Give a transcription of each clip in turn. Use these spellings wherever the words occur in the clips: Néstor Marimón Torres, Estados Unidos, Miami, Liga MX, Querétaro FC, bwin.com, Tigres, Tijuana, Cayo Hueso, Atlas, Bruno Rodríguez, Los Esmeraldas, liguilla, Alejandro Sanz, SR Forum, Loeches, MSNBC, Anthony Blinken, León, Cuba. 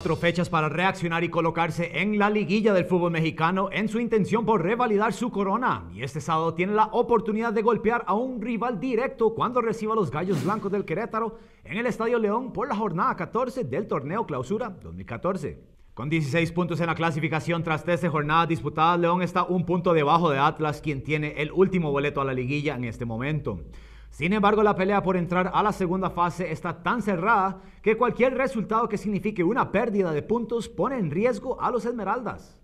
4 fechas para reaccionar y colocarse en la liguilla del fútbol mexicano en su intención por revalidar su corona. Y este sábado tiene la oportunidad de golpear a un rival directo cuando reciba a los Gallos Blancos del Querétaro en el Estadio León por la jornada 14 del torneo Clausura 2014. Con 16 puntos en la clasificación tras 13 jornadas disputadas, León está un punto debajo de Atlas, quien tiene el último boleto a la liguilla en este momento. Sin embargo, la pelea por entrar a la segunda fase está tan cerrada que cualquier resultado que signifique una pérdida de puntos pone en riesgo a los Esmeraldas.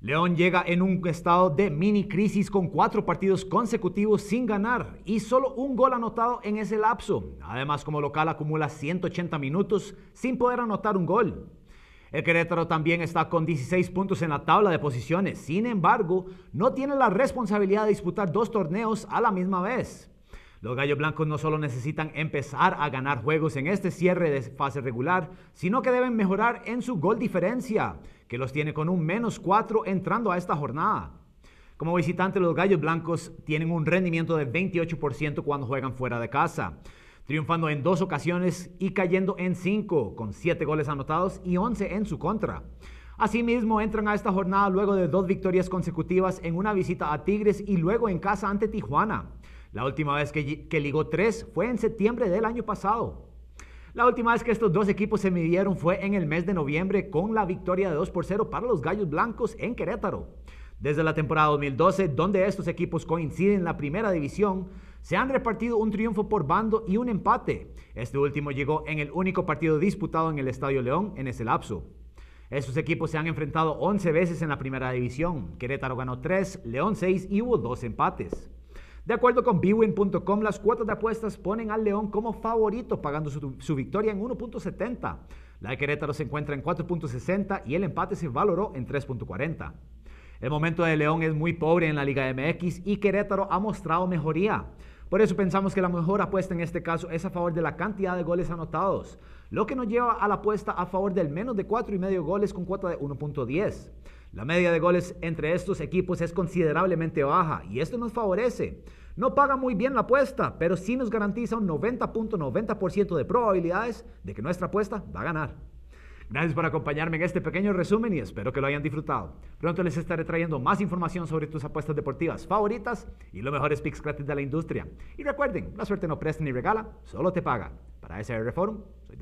León llega en un estado de mini crisis con 4 partidos consecutivos sin ganar y solo un gol anotado en ese lapso. Además, como local acumula 180 minutos sin poder anotar un gol. El Querétaro también está con 16 puntos en la tabla de posiciones. Sin embargo, no tiene la responsabilidad de disputar 2 torneos a la misma vez. Los Gallos Blancos no solo necesitan empezar a ganar juegos en este cierre de fase regular, sino que deben mejorar en su gol diferencia, que los tiene con un -4 entrando a esta jornada. Como visitante, los Gallos Blancos tienen un rendimiento de 28% cuando juegan fuera de casa, triunfando en 2 ocasiones y cayendo en 5, con 7 goles anotados y 11 en su contra. Asimismo, entran a esta jornada luego de 2 victorias consecutivas en una visita a Tigres y luego en casa ante Tijuana. La última vez que ligó 3 fue en septiembre del año pasado. La última vez que estos 2 equipos se midieron fue en el mes de noviembre con la victoria de 2-0 para los Gallos Blancos en Querétaro. Desde la temporada 2012, donde estos equipos coinciden en la primera división, se han repartido un triunfo por bando y un empate. Este último llegó en el único partido disputado en el Estadio León en ese lapso. Estos equipos se han enfrentado 11 veces en la primera división. Querétaro ganó 3, León 6 y hubo 2 empates. De acuerdo con bwin.com, las cuotas de apuestas ponen al León como favorito, pagando su victoria en 1.70. La de Querétaro se encuentra en 4.60 y el empate se valoró en 3.40. El momento de León es muy pobre en la Liga MX y Querétaro ha mostrado mejoría. Por eso pensamos que la mejor apuesta en este caso es a favor de la cantidad de goles anotados, lo que nos lleva a la apuesta a favor del menos de 4,5 goles con cuota de 1.10. La media de goles entre estos equipos es considerablemente baja y esto nos favorece. No paga muy bien la apuesta, pero sí nos garantiza un 90.90% de probabilidades de que nuestra apuesta va a ganar. Gracias por acompañarme en este pequeño resumen y espero que lo hayan disfrutado. Pronto les estaré trayendo más información sobre tus apuestas deportivas favoritas y los mejores picks gratis de la industria. Y recuerden, la suerte no presta ni regala, solo te paga. Para SR Forum, soy